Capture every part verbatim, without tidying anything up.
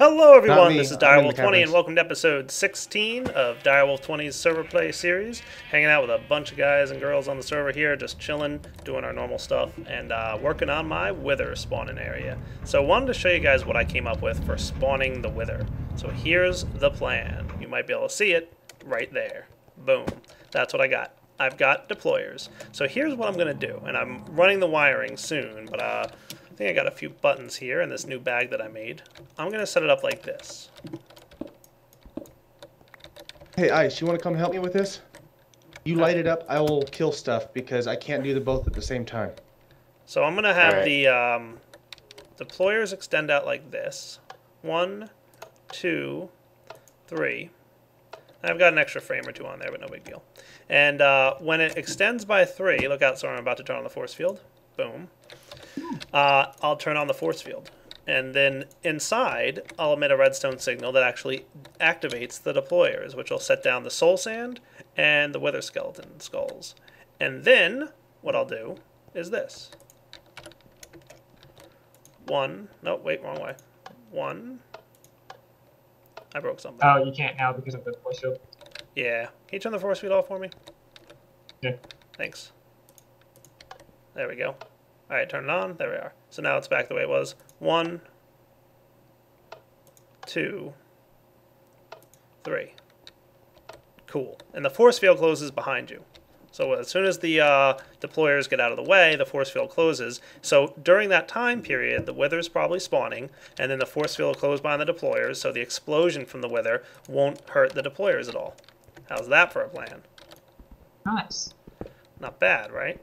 Hello everyone, this is direwolf twenty and welcome to episode sixteen of direwolf twenty's server play series. Hanging out with a bunch of guys and girls on the server here, just chilling, doing our normal stuff, and uh, working on my Wither spawning area. So I wanted to show you guys what I came up with for spawning the Wither. So here's the plan. You might be able to see it right there. Boom. That's what I got. I've got deployers. So here's what I'm going to do, and I'm running the wiring soon, but uh... I think I got a few buttons here in this new bag that I made. I'm going to set it up like this. Hey, Ice, you want to come help me with this? You light it up, I will kill stuff because I can't do the both at the same time. So I'm going to have right. the um, deployers extend out like this. One, two, three. I've got an extra frame or two on there, but no big deal. And uh, when it extends by three, look out, sorry, I'm about to turn on the force field. Boom. Uh, I'll turn on the force field, and then inside I'll emit a redstone signal that actually activates the deployers, which will set down the soul sand and the wither skeleton skulls. And then what I'll do is this. One, no, wait, wrong way. One. I broke something. Oh, you can't now because of the force field. Yeah. Can you turn the force field off for me? Yeah. Thanks. There we go. All right, turn it on. There we are. So now it's back the way it was. One, two, three. Cool. And the force field closes behind you. So as soon as the uh, deployers get out of the way, the force field closes. So during that time period, the wither's probably spawning, and then the force field will close behind the deployers, so the explosion from the wither won't hurt the deployers at all. How's that for a plan? Nice. Not bad, right?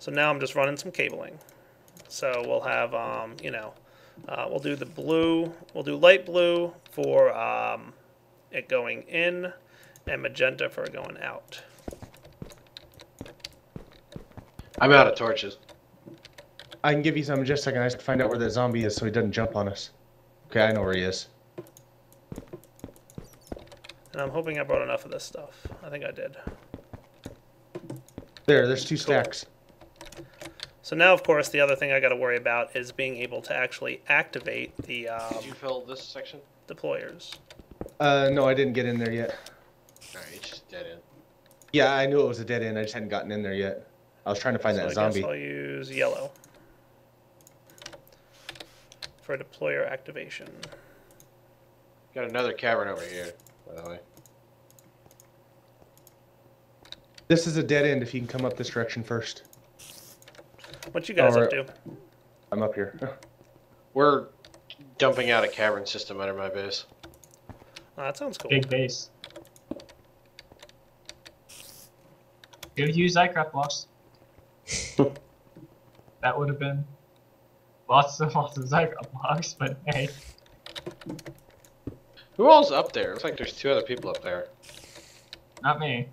So now I'm just running some cabling. So we'll have, um, you know, uh, we'll do the blue, we'll do light blue for um, it going in, and magenta for going out. I'm out of torches. I can give you some in just a second. I have to find out where that zombie is so he doesn't jump on us. Okay, I know where he is. And I'm hoping I brought enough of this stuff. I think I did. There, there's two stacks. Cool. So now, of course, the other thing I got to worry about is being able to actually activate the. Um, Did you fill this section? Deployers. Uh, no, I didn't get in there yet. All right, it's just dead end. Yeah, I knew it was a dead end. I just hadn't gotten in there yet. I was trying to find so that I zombie. Guess I'll use yellow for deployer activation. Got another cavern over here, by the way. This is a dead end. If you can come up this direction first. What you guys oh, up to? I'm up here. We're dumping out a cavern system under my base. Oh, that sounds cool. Big base. Could have used XyCraft blocks. That would have been lots and lots of XyCraft blocks, but hey. Who all's up there? Looks like there's two other people up there. Not me.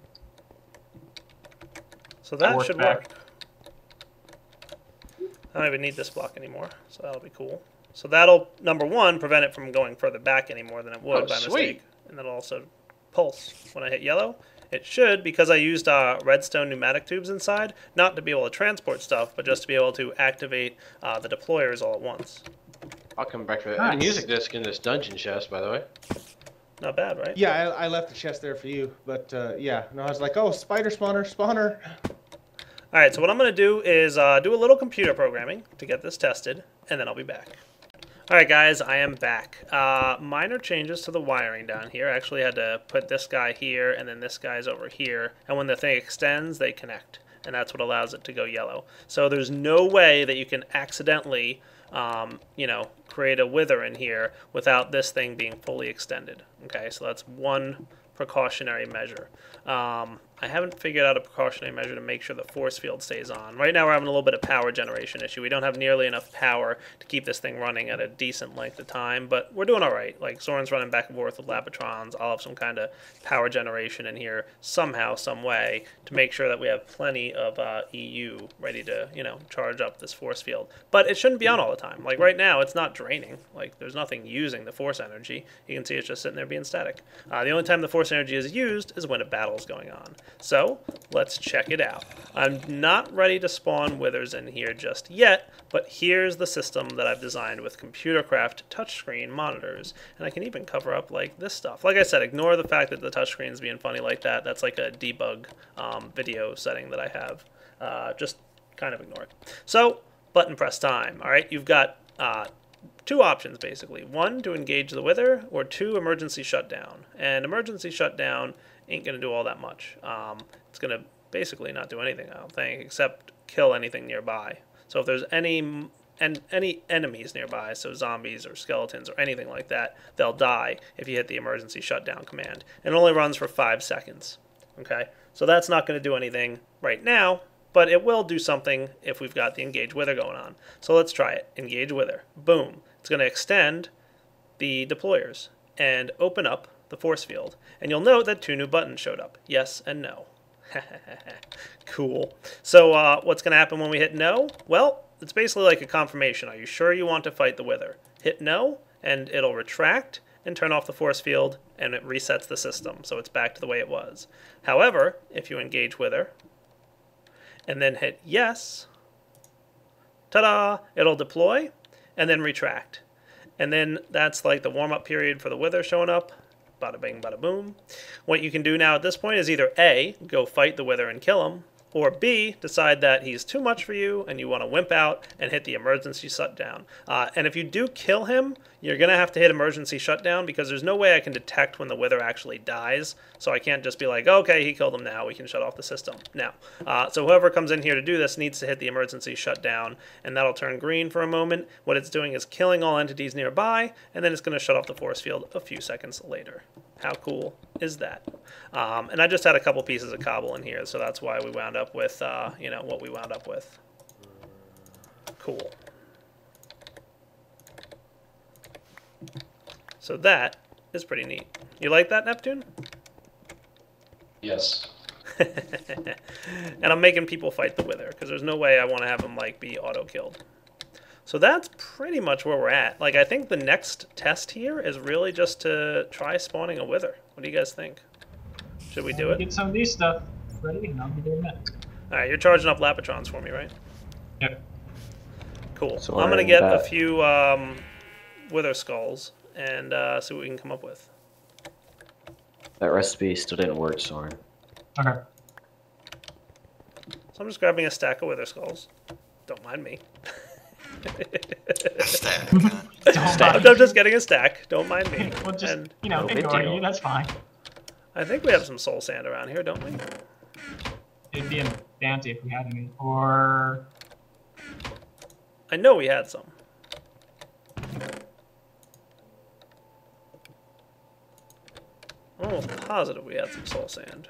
So that should back. work. I don't even need this block anymore, so that'll be cool. So that'll, number one, prevent it from going further back any more than it would oh, by sweet. mistake. And that'll also pulse when I hit yellow. It should, because I used uh, redstone pneumatic tubes inside, not to be able to transport stuff, but just to be able to activate uh, the deployers all at once. I'll come back for that. Nice. Music disc in this dungeon chest, by the way. Not bad, right? Yeah, I, I left the chest there for you, but uh, yeah. No, I was like, oh, spider spawner, spawner. All right, so what I'm going to do is uh, do a little computer programming to get this tested, and then I'll be back. All right, guys, I am back. Uh, minor changes to the wiring down here. I actually had to put this guy here, and then this guy's over here. And when the thing extends, they connect, and that's what allows it to go yellow. So there's no way that you can accidentally, um, you know, create a wither in here without this thing being fully extended. Okay, so that's one precautionary measure. Um, I haven't figured out a precautionary measure to make sure the force field stays on. Right now we're having a little bit of power generation issue. We don't have nearly enough power to keep this thing running at a decent length of time, but we're doing all right. Like, Soren's running back and forth with Lapotrons. I'll have some kind of power generation in here somehow, some way, to make sure that we have plenty of uh, E U ready to, you know, charge up this force field. But it shouldn't be on all the time. Like, right now it's not draining. Like, there's nothing using the force energy. You can see it's just sitting there being static. Uh, the only time the force energy is used is when a battle's going on. So let's check it out. I'm not ready to spawn withers in here just yet, but here's the system that I've designed with ComputerCraft touchscreen monitors. And I can even cover up like this stuff. Like I said, ignore the fact that the touchscreen's being funny like that. That's like a debug um, video setting that I have. Uh, just kind of ignore it. So button press time. All right, you've got uh, two options basically. One, to engage the wither, or two, emergency shutdown. And emergency shutdown ain't gonna do all that much. Um, it's gonna basically not do anything, I don't think, except kill anything nearby. So if there's any and any enemies nearby, so zombies or skeletons or anything like that, they'll die if you hit the emergency shutdown command. And it only runs for five seconds. Okay, so that's not gonna do anything right now, but it will do something if we've got the engage wither going on. So let's try it. Engage wither. Boom. It's going to extend the deployers and open up the force field. And you'll note that two new buttons showed up. Yes and no. Cool. So uh, what's going to happen when we hit no? Well, it's basically like a confirmation. Are you sure you want to fight the wither? Hit no, and it'll retract and turn off the force field, and it resets the system. So it's back to the way it was. However, if you engage wither and then hit yes, ta-da, it'll deploy and then retract. And then that's like the warm-up period for the wither showing up. Bada bing, bada boom. What you can do now at this point is either A, go fight the wither and kill him, or B, decide that he's too much for you and you want to wimp out and hit the emergency shutdown. Uh, and if you do kill him, you're going to have to hit emergency shutdown because there's no way I can detect when the wither actually dies. So I can't just be like, okay, he killed him now, we can shut off the system now. Uh, so whoever comes in here to do this needs to hit the emergency shutdown, and that'll turn green for a moment. What it's doing is killing all entities nearby, and then it's going to shut off the force field a few seconds later. How cool is that? Um, and I just had a couple pieces of cobble in here, so that's why we wound up with, uh, you know, what we wound up with. Cool. So that is pretty neat. You like that, Neptune? Yes. And I'm making people fight the wither, because there's no way I want to have them, like, be auto-killed. So that's pretty much where we're at. Like, I think the next test here is really just to try spawning a wither. What do you guys think? Should we do it? Get some of these stuff ready, and I'll be doing that. All right, you're charging up Lapotrons for me, right? Yep. Cool. So I'm gonna get a few um, wither skulls and uh, see what we can come up with. That recipe still didn't work, Soren. Okay. So I'm just grabbing a stack of wither skulls. Don't mind me. stack. Stack. I'm just getting a stack. Don't mind me. Well, just, and, you know, ignore you. That's fine. I think we have some soul sand around here, don't we? It'd be in Dante if we had any. Or I know we had some. I'm almost positive we had some soul sand.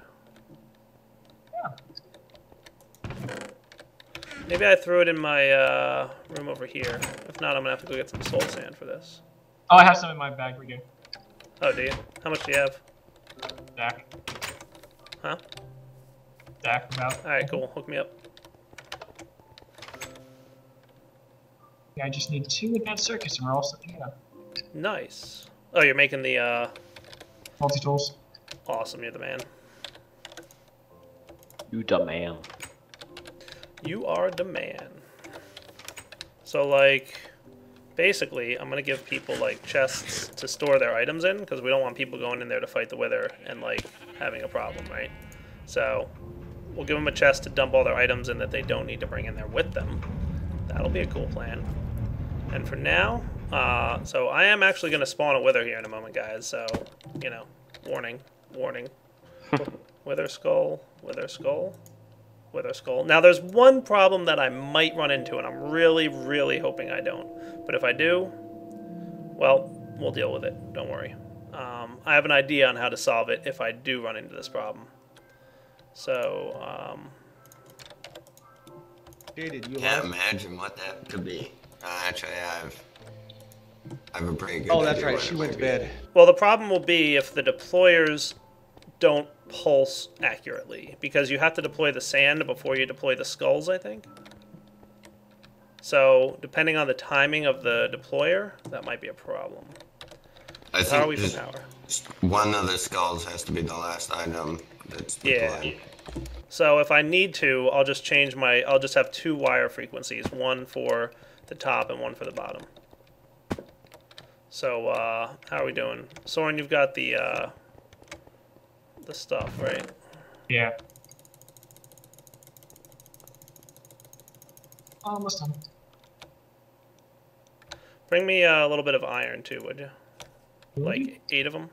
Maybe I threw it in my uh, room over here. If not, I'm going to have to go get some soul sand for this. Oh, I have some in my bag. We're good. Oh, do you? How much do you have? Stack. Huh? Stack about. Alright, cool. Hook me up. Yeah, I just need two advanced circuits and we're all set to go. Nice. Oh, you're making the uh... multi-tools. Awesome, you're the man. You the man. You are the man. So, like, basically, I'm going to give people, like, chests to store their items in, because we don't want people going in there to fight the wither and, like, having a problem, right? So, we'll give them a chest to dump all their items in that they don't need to bring in there with them. That'll be a cool plan. And for now, uh, so I am actually going to spawn a wither here in a moment, guys. So, you know, warning, warning. Wither skull, wither skull. Wither skull. Now there's one problem that I might run into, and I'm really, really hoping I don't. But if I do, well, we'll deal with it. Don't worry. Um, I have an idea on how to solve it if I do run into this problem. So, um... Can't imagine what that could be. Uh, actually, I've... I have a pretty good idea. Oh, that's right. She went to bed. Well, the problem will be if the deployers don't pulse accurately, because you have to deploy the sand before you deploy the skulls, I think. So depending on the timing of the deployer, that might be a problem. I think how are we for power? One of the skulls has to be the last item that's deployed. Yeah, So if I need to, I'll just change my, I'll just have two wire frequencies, one for the top and one for the bottom. So uh, how are we doing? Soren, you've got the, uh, the stuff, right? Yeah. Almost done. Bring me a little bit of iron too, would you? Like eight of them?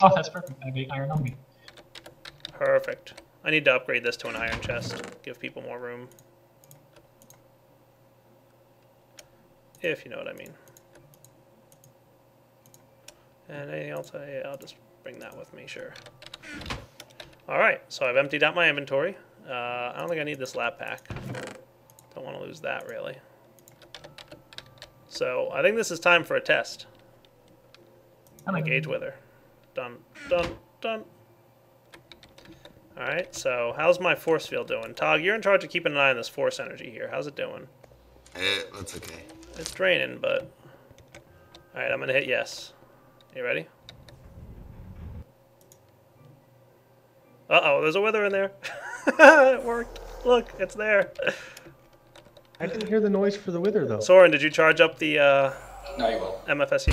Oh, that's perfect. I have eight iron on me. Perfect. I need to upgrade this to an iron chest. Give people more room. If you know what I mean. And anything else, I, I'll just bring that with me, sure. Alright, so I've emptied out my inventory. Uh, I don't think I need this lap pack. Don't want to lose that, really. So, I think this is time for a test. I'm a gauge wither. Done, done, done. Alright, so how's my force field doing? Tog, you're in charge of keeping an eye on this force energy here. How's it doing? Eh, that's okay. It's draining, but... Alright, I'm going to hit yes. You ready? Uh-oh, there's a wither in there. It worked. Look, it's there. I didn't hear the noise for the wither, though. Soren, did you charge up the uh, no, you won't. M F S U?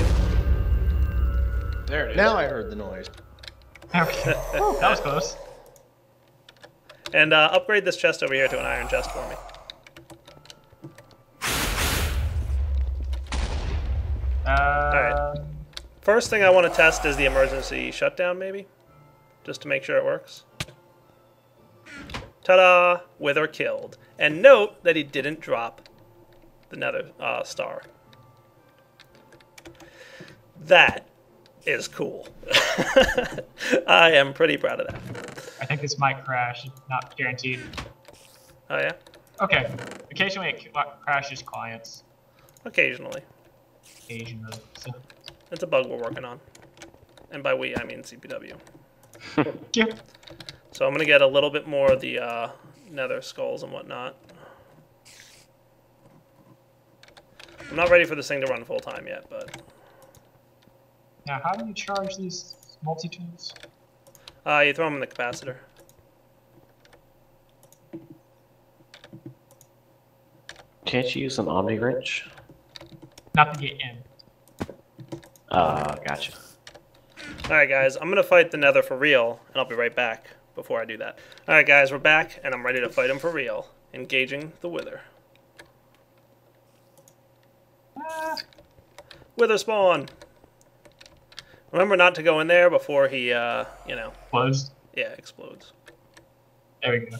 There it is. Now I heard the noise. Okay. Oh, that was close. And uh, upgrade this chest over here to an iron chest for me. Uh... Alright. First thing I want to test is the emergency shutdown, maybe? Just to make sure it works. Ta-da! Wither killed. And note that he didn't drop the nether uh, star. That is cool. I am pretty proud of that. I think this might crash. Not guaranteed. Oh, yeah? Okay. Occasionally it crashes clients. Occasionally. Occasionally. So. It's a bug we're working on. And by we, I mean C P W. Yeah. So I'm going to get a little bit more of the... Uh, nether skulls and whatnot. I'm not ready for this thing to run full time yet, but... Now, how do you charge these multi-tools? Uh, you throw them in the capacitor. Can't you use an Omni-Wrench? Not to get in. Uh, gotcha. Alright guys, I'm going to fight the nether for real, and I'll be right back. Before I do that. Alright guys, we're back, and I'm ready to fight him for real. Engaging the Wither. Ah. Wither spawn! Remember not to go in there before he, uh, you know... Explodes? Yeah, explodes. There we go.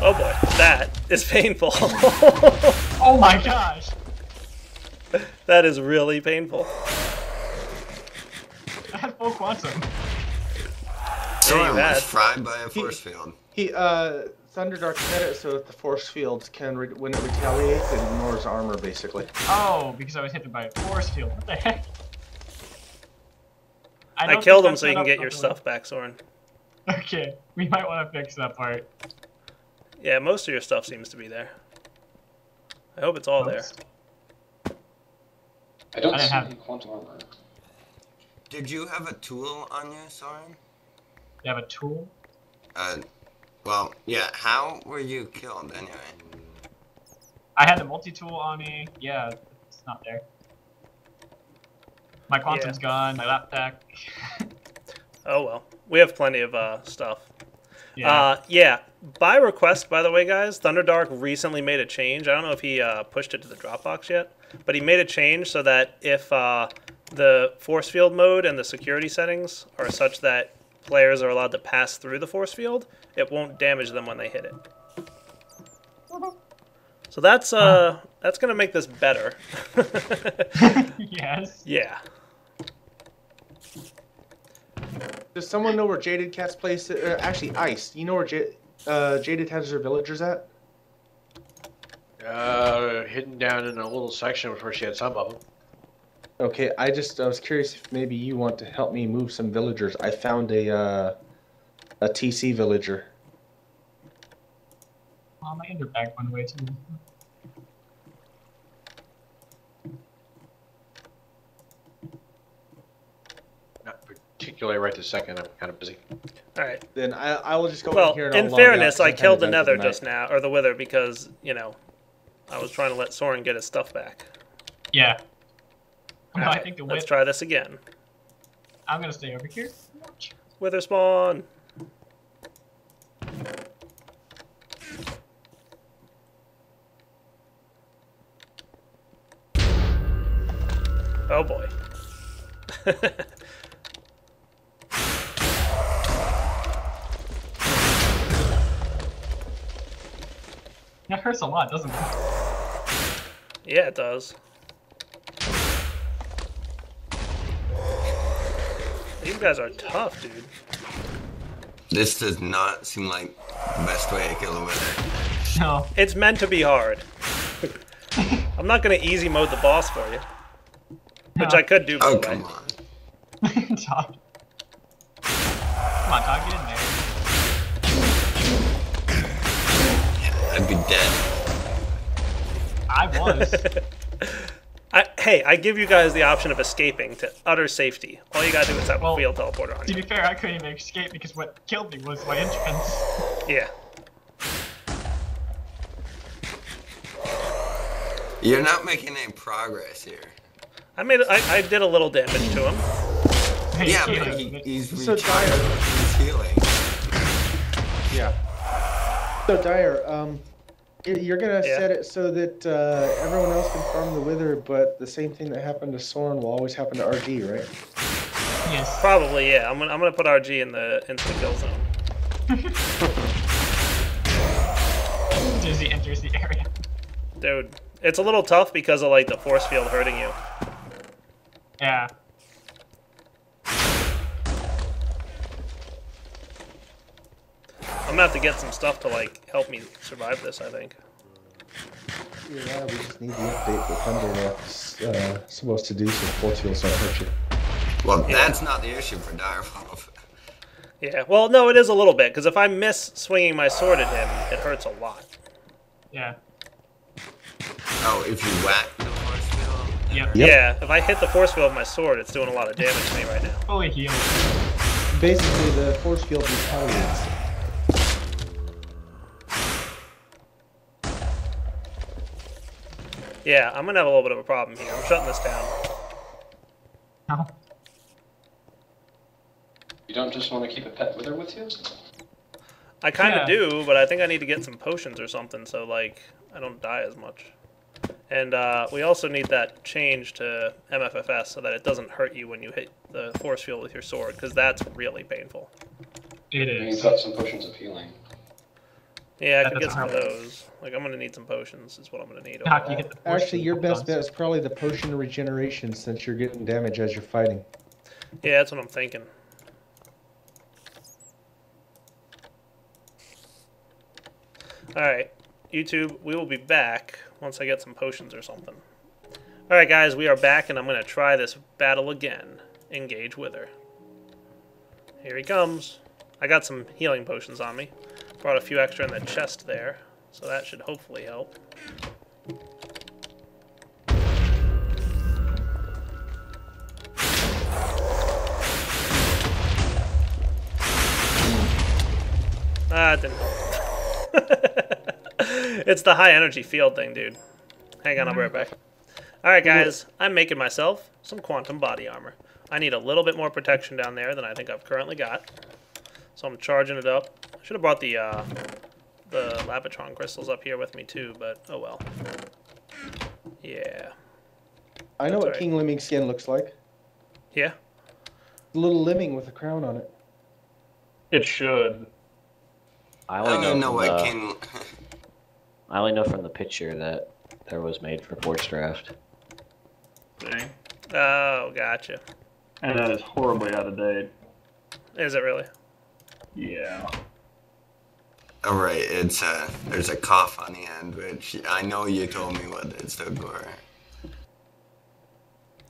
Oh boy, that is painful. Oh my gosh! That is really painful. I had full quantum. Someone was fried by a force he, field. He, uh, Thunderdark set it so that the force field can, re when it retaliates, it ignores armor, basically. Oh, because I was hit by a force field. What the heck? I, I killed him so you can get your stuff back, Soren. Okay, we might want to fix that part. Yeah, most of your stuff seems to be there. I hope it's all there. I don't I see have any quantum armor. Did you have a tool on you, Soren? You have a tool? Uh, well, yeah, how were you killed, anyway? I had the multi-tool on me. Yeah, it's not there. My quantum's yeah. gone, my lap pack. Oh, well. We have plenty of, uh, stuff. Yeah. Uh, yeah. By request, by the way, guys, Thunderdark recently made a change. I don't know if he, uh, pushed it to the Dropbox yet. But he made a change so that if uh, the force field mode and the security settings are such that players are allowed to pass through the force field, it won't damage them when they hit it. So that's uh, huh. that's gonna make this better. Yes. Yeah. Does someone know where Jaded Cat's place? Is? Uh, actually, Ice. You know where J uh, Jaded has her villagers at? Uh, hidden down in a little section where she had some of them. Okay, I just, I was curious if maybe you want to help me move some villagers. I found a, uh, a T C villager. Well, my ender bag went away too. particular right this second. I'm kind of busy. All right. Then I, I will just go well, in here and in I'll fairness, I killed the nether just now, or the wither, because, you know, I was trying to let Soren get his stuff back. Yeah. Well, right, I think the let's try this again. I'm going to stay over here. Watch. Wither spawn. Oh, boy. That hurts a lot, doesn't it? Yeah, it does. You guys are tough, dude. This does not seem like the best way to kill a wither. No. It's meant to be hard. I'm not going to easy mode the boss for you. Which no. I could do. Oh, come right. on. Todd. Come on, Todd, get in there. Yeah, I'd be dead. I was. I, hey, I give you guys the option of escaping to utter safety. All you gotta do is have well, a wheel teleporter on to you. To be fair, I couldn't even escape because what killed me was my entrance. Yeah. You're not making any progress here. I made. I, I did a little damage to him. Hey, yeah, he but he, he's so dire. He's healing. Yeah. So dire. Um, you're gonna yeah. set it so that uh, everyone else can farm the wither, but the same thing that happened to Soren will always happen to R G, right? Yes. Probably. Yeah. I'm gonna. I'm gonna put R G in the in the kill zone. Dizzy enters the area. Dude, it's a little tough because of like the force field hurting you. Yeah. I'm gonna have to get some stuff to like help me survive this, I think. Yeah, we just need the update that Thunderwolf's uh, supposed to do so force fields don't hurt you. Well, yeah. That's not the issue for Direwolf. Yeah, well, no, it is a little bit, because if I miss swinging my sword at him, it hurts a lot. Yeah. Oh, if you whack the force field? Yep. Yep. Yeah, if I hit the force field with my sword, it's doing a lot of damage to me right now. Holy heal. Basically, the force field retaliates. Yeah, I'm gonna have a little bit of a problem here. I'm shutting this down. How? You don't just want to keep a pet wither with you? I kind of yeah. do, but I think I need to get some potions or something, so, like, I don't die as much. And uh, we also need that change to M F F S so that it doesn't hurt you when you hit the force field with your sword, because that's really painful. It is. You've got some potions of healing. Yeah, I that can get some of those. Like, I'm going to need some potions is what I'm going to need. Over you get Actually, your best bet is probably the potion of regeneration since you're getting damage as you're fighting. Yeah, that's what I'm thinking. All right. YouTube, we will be back once I get some potions or something. All right, guys, we are back, and I'm going to try this battle again. Engage Wither. Here he comes. I got some healing potions on me. Brought a few extra in the chest there, so that should hopefully help. Ah, it didn't help. It's the high energy field thing, dude. Hang on, I'll be right back. Alright, guys, I'm making myself some quantum body armor. I need a little bit more protection down there than I think I've currently got. So I'm charging it up. I should have brought the, uh, the Lapotron crystals up here with me, too, but oh well. Yeah. I know That's what right. King Lemming skin looks like. Yeah? The little lemming with a crown on it. It should. I, I don't know what the... King... I only know from the picture that there was made for Forge Draft. Dang. Oh, gotcha. And that is horribly out of date. Is it really? Yeah. All right, it's a, there's a cough on the end, which I know you told me what it stood for.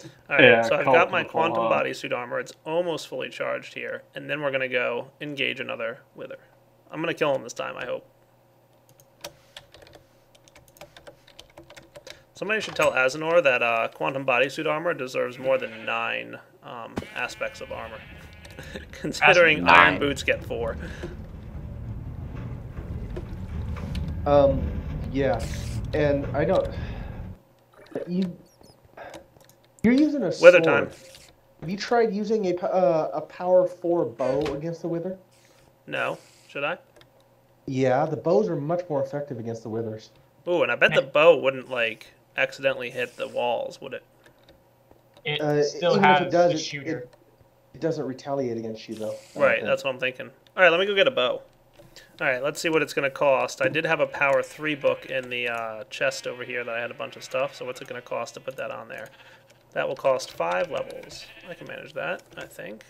All right, yeah, so I've got my quantum bodysuit armor. It's almost fully charged here, and then we're going to go engage another wither. I'm going to kill him this time, I hope. Somebody should tell Azanor that uh, quantum bodysuit armor deserves more than nine um, aspects of armor. Considering iron boots get four. Um, yeah. And I don't... You, you're using a sword. Wither time. Have you tried using a, uh, a power four bow against the Wither? No. Should I? Yeah, the bows are much more effective against the Withers. Ooh, and I bet the bow wouldn't, like, accidentally hit the walls, would it? It uh, still has it does, the shooter. It, it doesn't retaliate against you, though. Right, that's what I'm thinking. All right, let me go get a bow. All right, let's see what it's going to cost. I did have a Power three book in the uh, chest over here that I had a bunch of stuff, so what's it going to cost to put that on there? That will cost five levels. I can manage that, I think.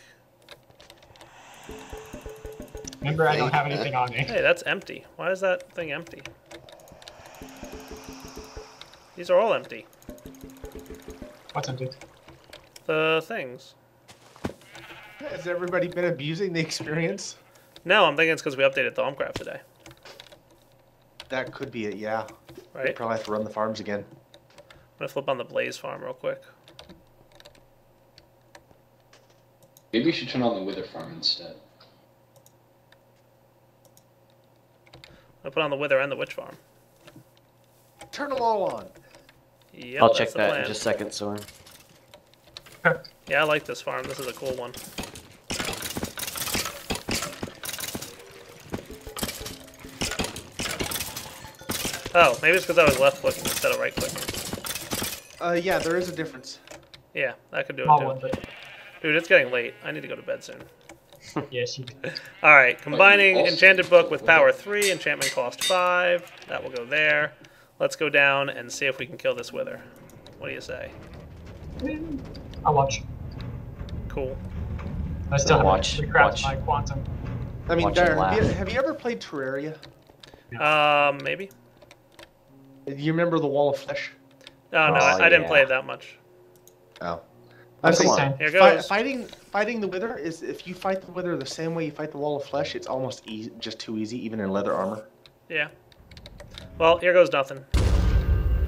Remember, I don't have anything on me. Hey, that's empty. Why is that thing empty? These are all empty. What's empty? The things. Has everybody been abusing the experience? No, I'm thinking it's because we updated Thaumcraft today. That could be it, yeah. Right. We probably have to run the farms again. I'm gonna flip on the Blaze farm real quick. Maybe we should turn on the Wither farm instead. I put on the Wither and the Witch farm. Turn them all on. Yep, I'll check that plan. In just a second, Soren. Yeah, I like this farm. This is a cool one. Oh, maybe it's because I was left clicking instead of right clicking. Uh, yeah, there is a difference. Yeah, that could do it too. Dude, it's getting late. I need to go to bed soon. Yes, you do. All right, combining Enchanted Book with Power three, enchantment cost five. That will go there. Let's go down and see if we can kill this Wither. What do you say? I'll watch. Cool. I still have watch. To craft my quantum. I mean, Dire, have, you, have you ever played Terraria? Um, uh, maybe. Do you remember the Wall of Flesh? Oh, no, oh, I, I yeah. didn't play it that much. Oh. I was saying, Here goes. Fighting, fighting the Wither is, if you fight the Wither the same way you fight the Wall of Flesh, it's almost easy, just too easy, even in leather armor. Yeah. Well, here goes nothing.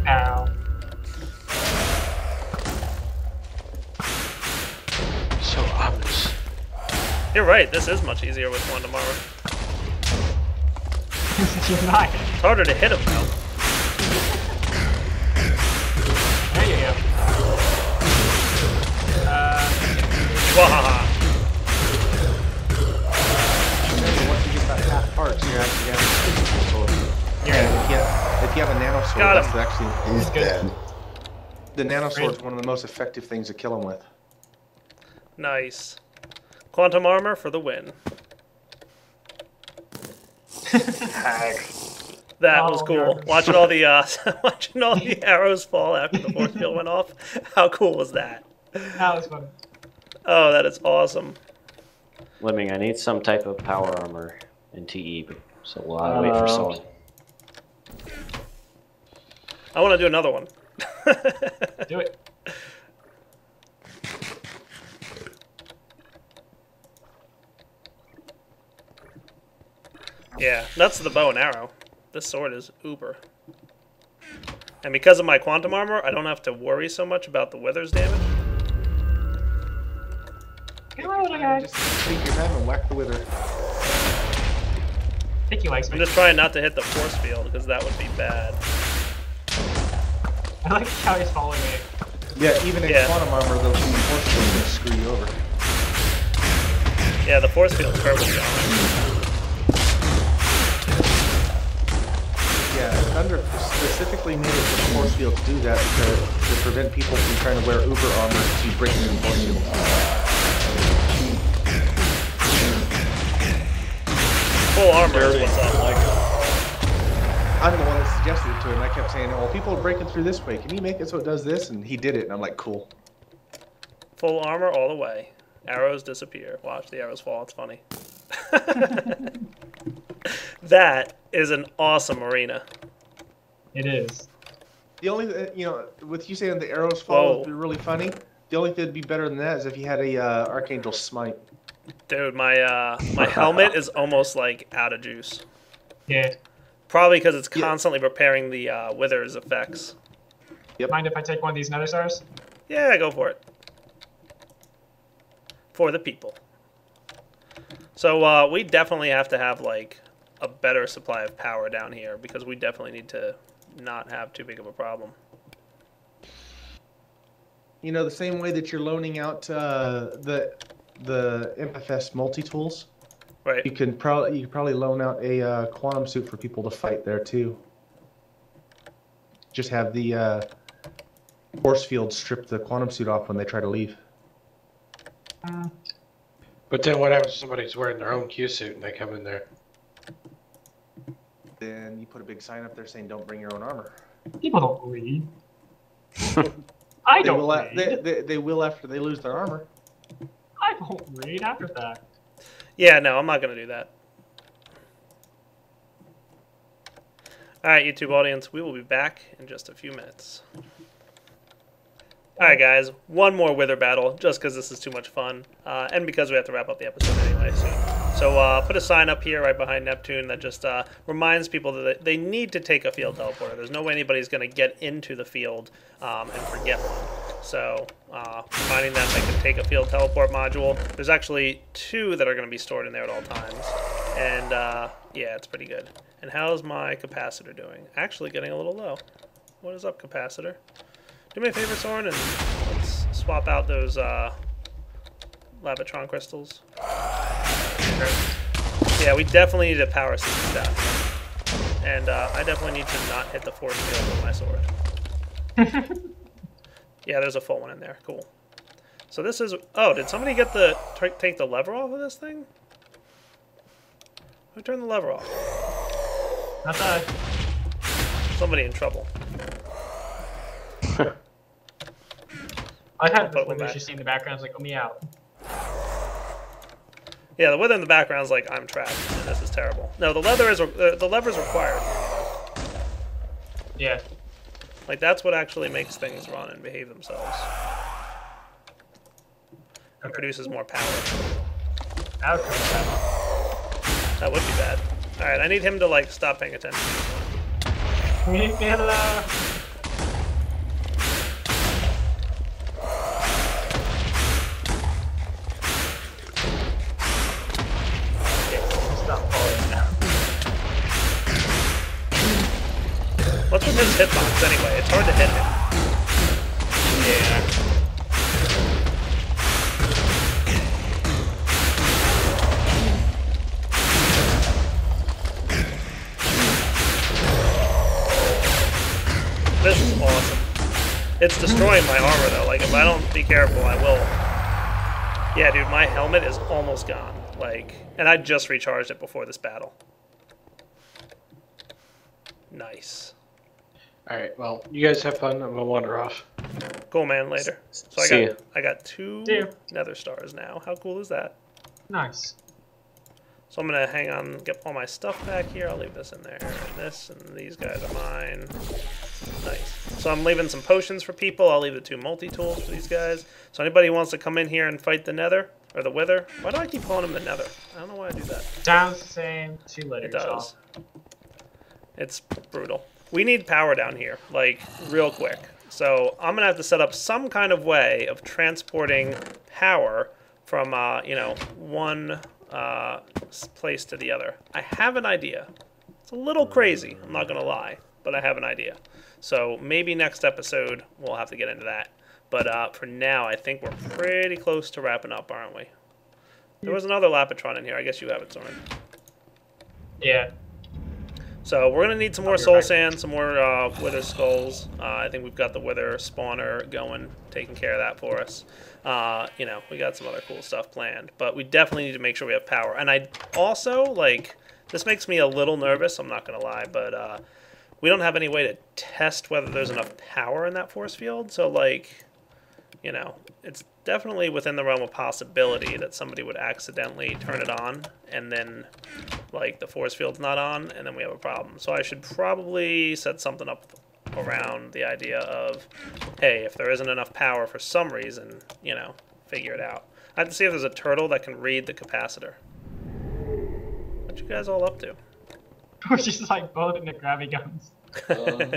Ow. So obvious. You're right, this is much easier with one tomorrow. You're not. It's harder to hit him, though. There you go. Uh. Wahaha. Once you get about half parts, you're actually having to switch. Yeah, if you have a nano sword, that's actually he's dead. The nano sword is one of the most effective things to kill him with. Nice, quantum armor for the win. That oh, was cool. No. Watching all the uh, watching all the arrows fall after the force field went off. How cool was that? That was fun. Oh, that is awesome. Lemming, I need some type of power armor in T E, so we'll have to wait for someone. I want to do another one. Do it. Yeah, that's the bow and arrow. This sword is uber. And because of my quantum armor, I don't have to worry so much about the Wither's damage. Hello, little guy. Just take your head and whack the Wither. I think he likes me. I'm just trying not to hit the force field, because that would be bad. I like how he's following me. Yeah, even in yeah. quantum armor, those force fields will screw you over. Yeah, the force field's perfect. Yeah, Thunder specifically made it for force fields to do that because to prevent people from trying to wear uber armor to break the force field. Full armor is what's up, like. I'm the one that suggested it to him. I kept saying, well, people are breaking through this way. Can you make it so it does this? And he did it, and I'm like, cool. Full armor all the way. Arrows disappear. Watch the arrows fall. It's funny. That is an awesome arena. It is. The only, you know, with you saying the arrows fall would be really funny, the only thing that would be better than that is if you had a uh, Archangel Smite. Dude, my, uh, my helmet is almost, like, out of juice. Yeah. Probably because it's constantly yep. repairing the uh, Wither's effects. Yep. Mind if I take one of these nether stars? Yeah, go for it. For the people. So uh, we definitely have to have like a better supply of power down here, because we definitely need to not have too big of a problem. You know, the same way that you're loaning out uh, the the M F S multi-tools, right? You can probably you can probably loan out a uh, quantum suit for people to fight there too. Just have the uh, force field strip the quantum suit off when they try to leave. Mm. But then what happens if somebody's wearing their own Q suit and they come in there? Then you put a big sign up there saying don't bring your own armor. People don't read. I they don't read. They, they, they will after they lose their armor. I don't read after that. Yeah, no, I'm not going to do that. Alright, YouTube audience, we will be back in just a few minutes. Alright guys, one more Wither battle, just because this is too much fun, uh, and because we have to wrap up the episode anyway. So, so uh, put a sign up here right behind Neptune that just uh, reminds people that they need to take a field teleporter. There's no way anybody's going to get into the field um, and forget one. So uh, reminding them they can take a field teleport module. There's actually two that are going to be stored in there at all times. And uh, yeah, it's pretty good. And how's my capacitor doing? Actually getting a little low. What is up, capacitor? Do me a favor, Soren, and let's swap out those uh, Lapotron crystals. Yeah, we definitely need a power system staff. And uh, I definitely need to not hit the force field with my sword. Yeah, there's a full one in there. Cool. So this is... Oh, did somebody get the take the lever off of this thing? Who turned the lever off? Not I. Somebody in trouble. I had this one that you just see in the background, it's like, oh, me out. Yeah, the Wither in the background is like, I'm trapped, and this is terrible. No, the leather is uh, the lever is required. Yeah. Like, that's what actually makes things run and behave themselves. And okay. Produces more power. That would, that would be bad. Alright, I need him to, like, stop paying attention to this one. Leave me alone! What's with his hitbox anyway? It's hard to hit him. Yeah. This is awesome. It's destroying my armor though. Like, if I don't be careful, I will. Yeah, dude, my helmet is almost gone. Like, and I just recharged it before this battle. Nice. Alright, well, you guys have fun. I'm going to wander off. Cool, man, later. So I got, I got two Damn. nether stars now. How cool is that? Nice. So I'm going to hang on, get all my stuff back here. I'll leave this in there, and this, and these guys are mine. Nice. So I'm leaving some potions for people. I'll leave the two multi-tools for these guys. So anybody who wants to come in here and fight the nether, or the Wither. Why do I keep calling him the nether? I don't know why I do that. Sounds the same. Two letters. It does. Off. It's brutal. We need power down here, like, real quick. So I'm going to have to set up some kind of way of transporting power from, uh, you know, one uh, place to the other. I have an idea. It's a little crazy, I'm not going to lie, but I have an idea. So maybe next episode we'll have to get into that. But uh, for now, I think we're pretty close to wrapping up, aren't we? There was another Lapotron in here. I guess you have it, Soren. Yeah. So we're going to need some more oh, soul sand, some more uh, Wither skulls. Uh, I think we've got the Wither spawner going, taking care of that for us. Uh, you know, we got some other cool stuff planned. But we definitely need to make sure we have power. And I also, like, this makes me a little nervous, I'm not going to lie, but uh, we don't have any way to test whether there's enough power in that force field. So, like, you know, it's definitely within the realm of possibility that somebody would accidentally turn it on and then, like, the force field's not on, and then we have a problem. So I should probably set something up around the idea of, hey, if there isn't enough power for some reason, you know, figure it out. I have to see if there's a turtle that can read the capacitor. What you guys all up to? We're just, like, building the gravity guns. Um.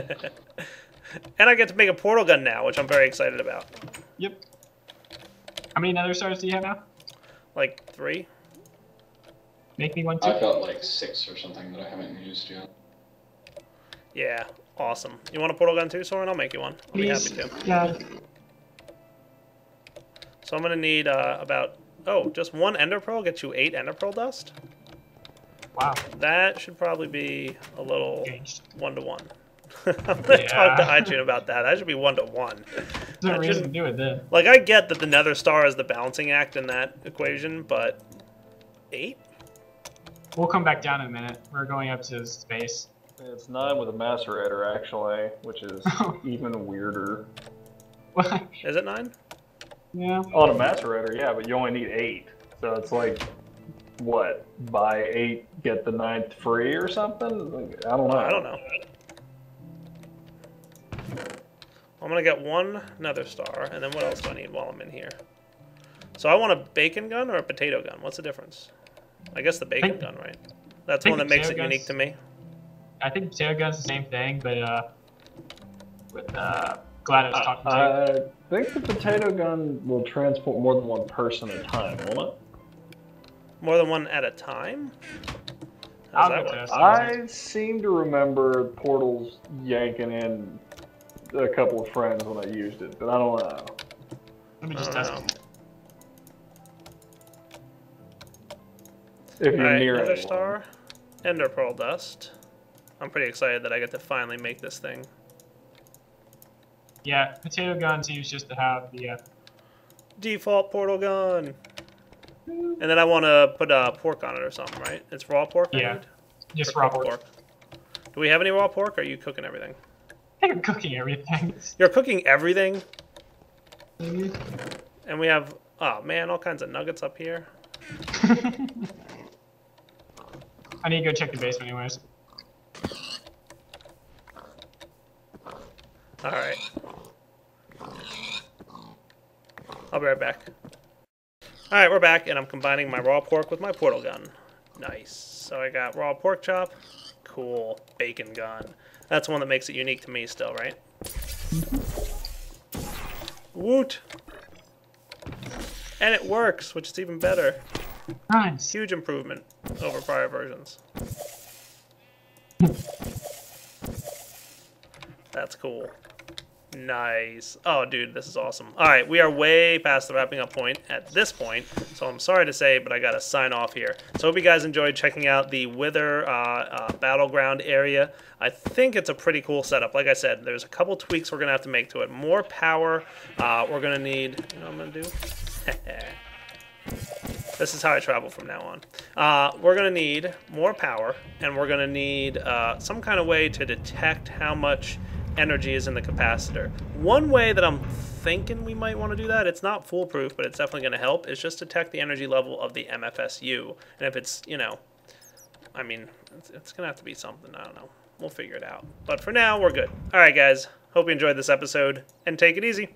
And I get to make a portal gun now, which I'm very excited about. Yep. How many nether stars do you have now? Like three. Make me one too. I've got like six or something that I haven't used yet. Yeah, awesome. You want a portal gun too, Soren? I'll make you one. I'll Please. be happy to. Yeah. So I'm gonna need uh, about oh, just one ender pearl gets you eight ender pearl dust. Wow. That should probably be a little one to one. I'm gonna yeah. talk to iTunes about that. That should be one to one. There's no reason to do it then. Like I get that the Nether Star is the balancing act in that equation, but eight? We'll come back down in a minute. We're going up to space. It's nine with a macerator actually, which is even weirder. What? Is it nine? Yeah. On a macerator, yeah, but you only need eight. So it's like what? Buy eight, get the ninth free or something? Like, I don't know. I don't know. I'm gonna get one nether star, and then what else do I need while I'm in here? So I want a bacon gun or a potato gun. What's the difference? I guess the bacon think, gun, right? That's one that makes it guns, unique to me. I think potato gun's the same thing, but uh, with uh, GLaDOS uh, talking uh, to you. I think the potato gun will transport more than one person at a time, won't it? More than one at a time? How's that work? I seem to remember portals yanking in a couple of friends when I used it, but I don't know. Let me just test it. If you're right, near another star, ender pearl dust. I'm pretty excited that I get to finally make this thing. Yeah, potato gun seems just to have the uh... default portal gun. And then I want to put uh, pork on it or something, right? It's raw pork. Yeah, just raw pork. pork. Do we have any raw pork? Or are you cooking everything? I think I'm cooking everything. You're cooking everything? Mm-hmm. And we have, oh man, all kinds of nuggets up here. I need to go check the basement anyways. Alright. I'll be right back. Alright, we're back, and I'm combining my raw pork with my portal gun. Nice. So I got raw pork chop. Cool. Bacon gun. That's one that makes it unique to me still, right? Woot! And it works, which is even better. Nice. Huge improvement over prior versions. That's cool. Nice. Oh, dude, this is awesome. Alright, we are way past the wrapping up point at this point, so I'm sorry to say, but I gotta sign off here. So I hope you guys enjoyed checking out the Wither uh, uh, battleground area. I think it's a pretty cool setup. Like I said, there's a couple tweaks we're gonna have to make to it. More power. Uh, we're gonna need... You know what I'm gonna do? This is how I travel from now on. Uh, we're gonna need more power, and we're gonna need uh, some kind of way to detect how much energy is in the capacitor. One way that I'm thinking we might want to do that, it's not foolproof, but it's definitely going to help, is just detect the energy level of the M F S U. And if it's, you know, I mean, it's, it's going to have to be something. I don't know. We'll figure it out. But for now, we're good. All right, guys. Hope you enjoyed this episode, and take it easy.